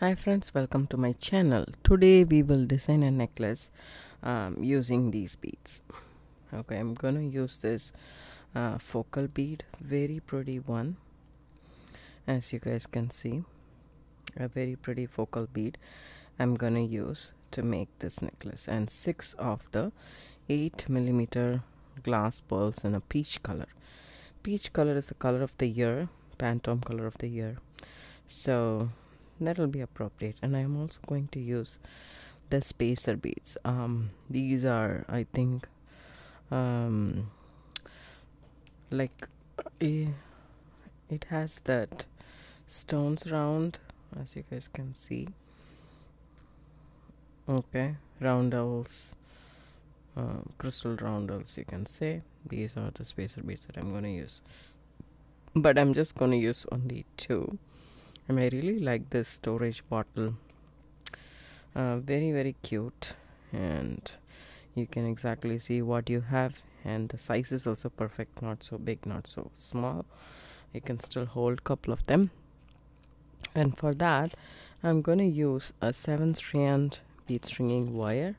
Hi friends, welcome to my channel. Today we will design a necklace using these beads. Okay, I'm gonna use this focal bead, very pretty one, as you guys can see, a very pretty focal bead I'm gonna use to make this necklace, and 6 of the 8mm glass pearls in a peach color. Peach color is the color of the year, Pantone color of the year, so that will be appropriate. And I'm also going to use the spacer beads. These are, I think, like it has that stones round, as you guys can see. Okay, roundels, crystal roundels, you can say. These are the spacer beads that I'm going to use, but I'm just going to use only 2. And I really like this storage bottle, very, very cute, and you can exactly see what you have, and the size is also perfect, not so big, not so small. You can still hold couple of them. And for that I'm going to use a 7-strand bead stringing wire.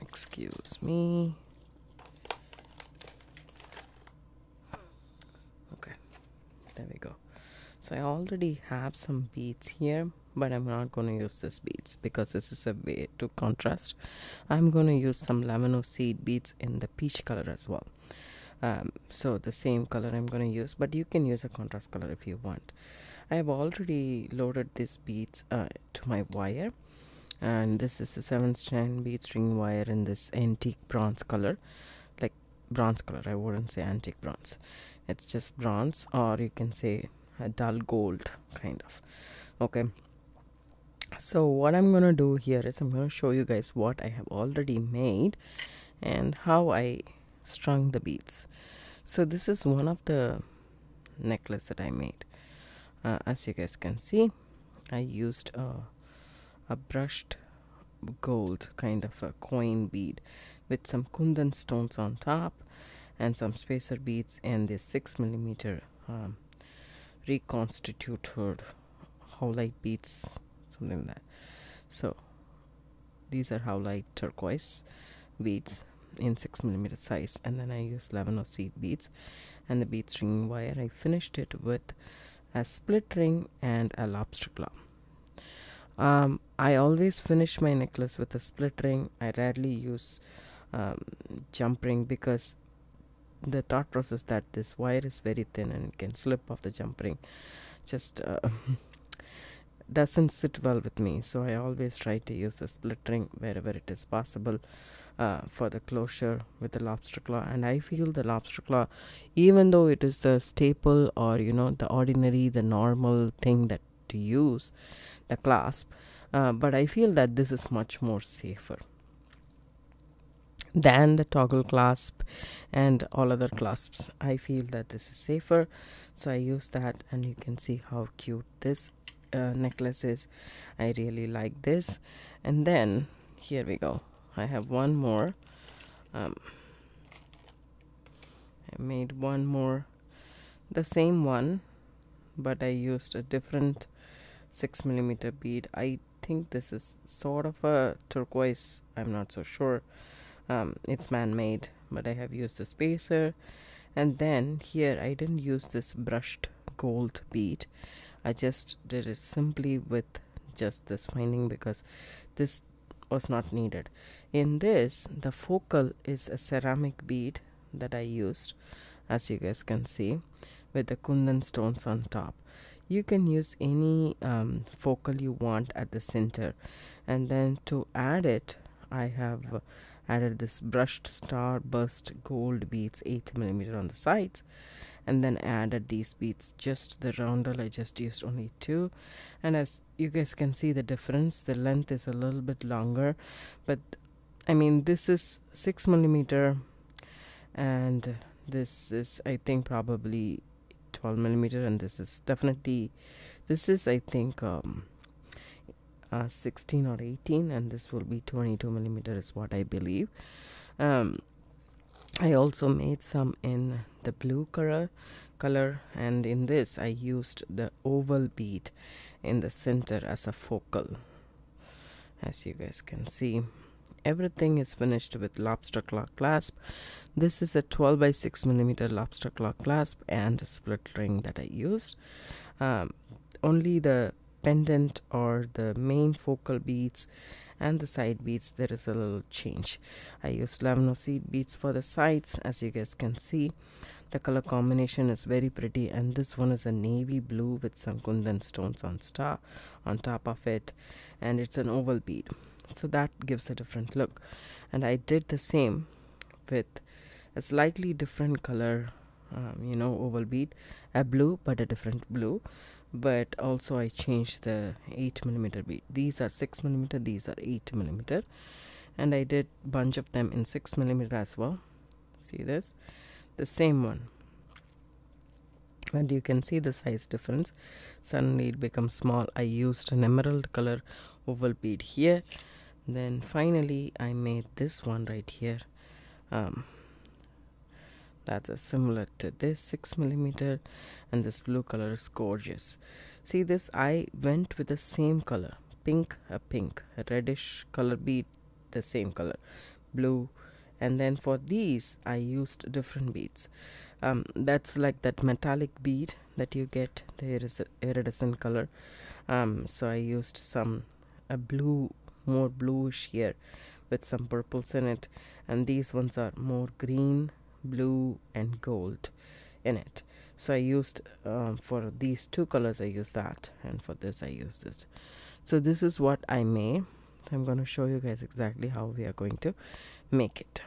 Excuse me. Okay, there we go. So I already have some beads here, but I'm not going to use these beads because this is a way to contrast. I'm going to use some lamino seed beads in the peach color as well. So the same color I'm going to use, but you can use a contrast color if you want. I have already loaded these beads to my wire, and this is a 7-strand bead string wire in this antique bronze color. Like bronze color, I wouldn't say antique bronze. It's just bronze, or you can say a dull gold kind of. Okay, so what I'm gonna do here is I'm gonna show you guys what I have already made and how I strung the beads. So this is one of the necklace that I made. As you guys can see, I used a brushed gold kind of a coin bead with some kundan stones on top and some spacer beads and this 6mm reconstituted howlite beads, something like that. So these are howlite turquoise beads in 6mm size, and then I use lamino seed beads and the bead string wire. I finished it with a split ring and a lobster claw. I always finish my necklace with a split ring. I rarely use jump ring because the thought process that this wire is very thin and it can slip off the jump ring just doesn't sit well with me. So I always try to use a split ring wherever it is possible for the closure with the lobster claw. And I feel the lobster claw, even though it is the staple, or you know, the ordinary, the normal thing that to use, the clasp, but I feel that this is much more safer than the toggle clasp and all other clasps. I feel that this is safer, so I use that. And you can see how cute this necklace is. I really like this. And then here we go, I have one more. I made one more, the same one, but I used a different 6mm bead. I think this is sort of a turquoise, I'm not so sure. It's man-made, but I have used the spacer. And then here I didn't use this brushed gold bead. I just did it simply with just this finding because this was not needed. In this, the focal is a ceramic bead that I used, as you guys can see, with the kundan stones on top. You can use any focal you want at the center. And then to add it, I have added this brushed starburst gold beads 8mm on the sides, and then added these beads, just the roundel. I just used only 2, and as you guys can see the difference, the length is a little bit longer, but I mean this is 6mm and this is I think probably 12mm, and this is definitely, this is I think 16 or 18, and this will be 22mm is what I believe. I also made some in the blue color color, and in this I used the oval bead in the center as a focal. As you guys can see, everything is finished with lobster claw clasp. This is a 12 by 6 millimeter lobster claw clasp and a split ring that I used. Only the pendant or the main focal beads and the side beads, there is a little change. I used lamino seed beads for the sides. As you guys can see, the color combination is very pretty, and this one is a navy blue with some kundan stones on top of it, and it's an oval bead, so that gives a different look. And I did the same with a slightly different color, you know, oval bead, a blue, but a different blue. But also I changed the 8 millimeter bead. These are 6 millimeter, these are 8 millimeter, and I did bunch of them in 6 millimeter as well. See this, the same one, and you can see the size difference. Suddenly it becomes small. I used an emerald color oval bead here. Then finally I made this one right here. That's similar to this 6 millimeter, and this blue color is gorgeous. See this, I went with the same color, pink, a pink, a reddish color bead, the same color, blue. And then for these I used different beads. That's like that metallic bead that you get, the iridescent color. So I used some blue, more bluish here with some purples in it, and these ones are more green, blue and gold in it. So I used for these two colors I used that, and for this I used this. So this is what I made. I'm going to show you guys exactly how we are going to make it.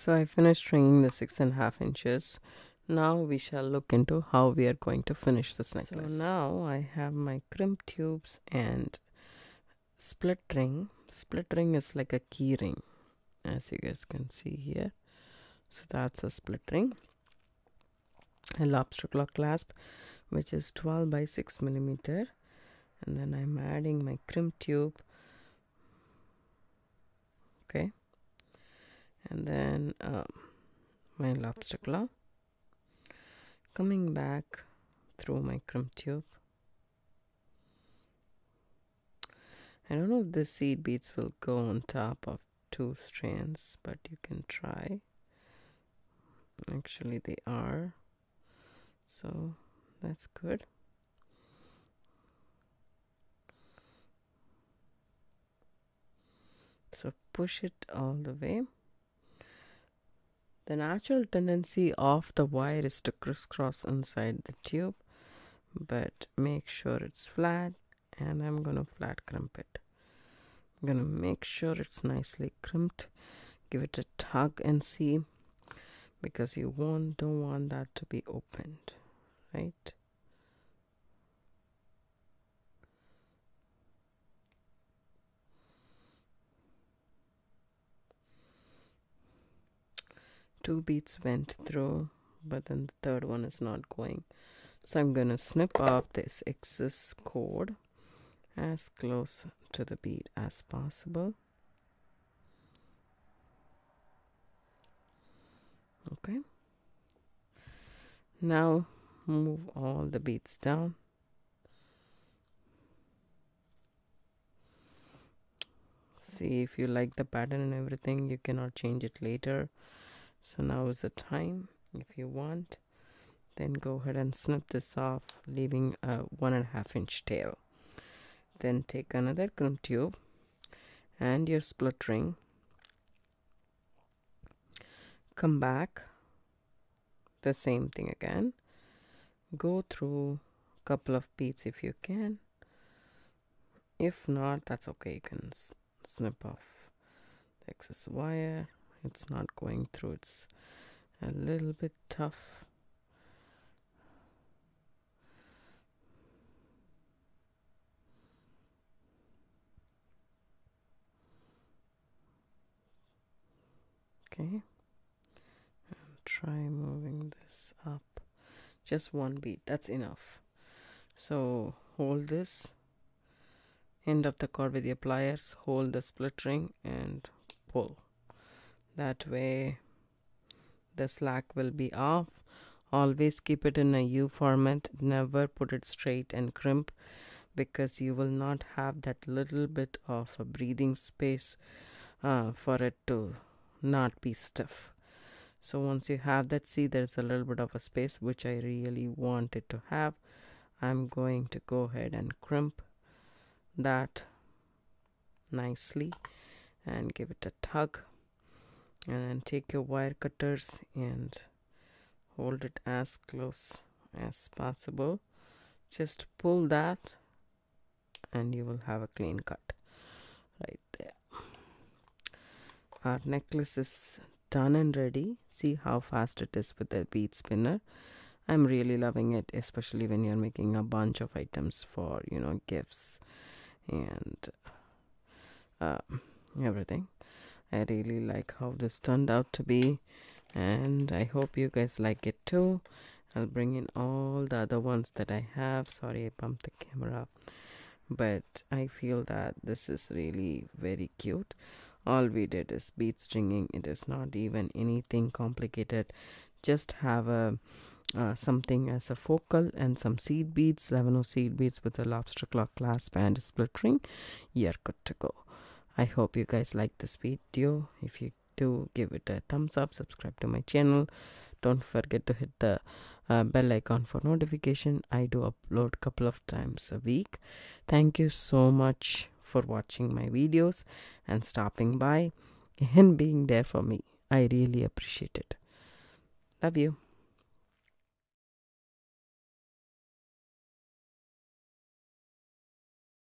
So I finished ringing the 6.5 inches. Now we shall look into how we are going to finish this necklace. So now I have my crimp tubes and split ring. Split ring is like a key ring, as you guys can see here. So that's a split ring. A lobster claw clasp, which is 12 by 6 millimeter, and then I'm adding my crimp tube. Okay. And then my lobster claw, coming back through my crimp tube. I don't know if the seed beads will go on top of two strands, but you can try. Actually they are, so that's good. So push it all the way. The natural tendency of the wire is to crisscross inside the tube, but make sure it's flat, and I'm going to flat crimp it. I'm going to make sure it's nicely crimped. Give it a tug and see, because you don't want that to be opened, right? two beads went through, but then the third one is not going. So I'm going to snip off this excess cord as close to the bead as possible. Okay. Now move all the beads down. See if you like the pattern and everything. You cannot change it later. So now is the time. If you want, then go ahead and snip this off, leaving a 1.5 inch tail. Then take another crumb tube and your split ring. Come back, the same thing again. Go through a couple of beads if you can. If not, that's okay. You can snip off the excess wire. It's not going through. It's a little bit tough. Okay, and try moving this up. Just one bead, that's enough. So hold this end of the cord with your pliers, hold the split ring and pull. That way the slack will be off. Always keep it in a U format. Never put it straight and crimp, because you will not have that little bit of a breathing space for it to not be stiff. So once you have that, see, there's a little bit of a space, which I really wanted to have. I'm going to go ahead and crimp that nicely and give it a tug, and then take your wire cutters and hold it as close as possible. Just pull that and you will have a clean cut right there. Our necklace is done and ready. See how fast it is with the bead spinner. I'm really loving it, especially when you're making a bunch of items for, you know, gifts and everything. I really like how this turned out to be, and I hope you guys like it too. I'll bring in all the other ones that I have. Sorry, I bumped the camera, but I feel that this is really very cute. All we did is bead stringing. It is not even anything complicated. Just have a something as a focal and some seed beads, lamino seed beads with a lobster claw clasp and a split ring. You're good to go. I hope you guys like this video. If you do, give it a thumbs up, subscribe to my channel. Don't forget to hit the bell icon for notification. I do upload a couple of times a week. Thank you so much for watching my videos and stopping by and being there for me. I really appreciate it. Love you.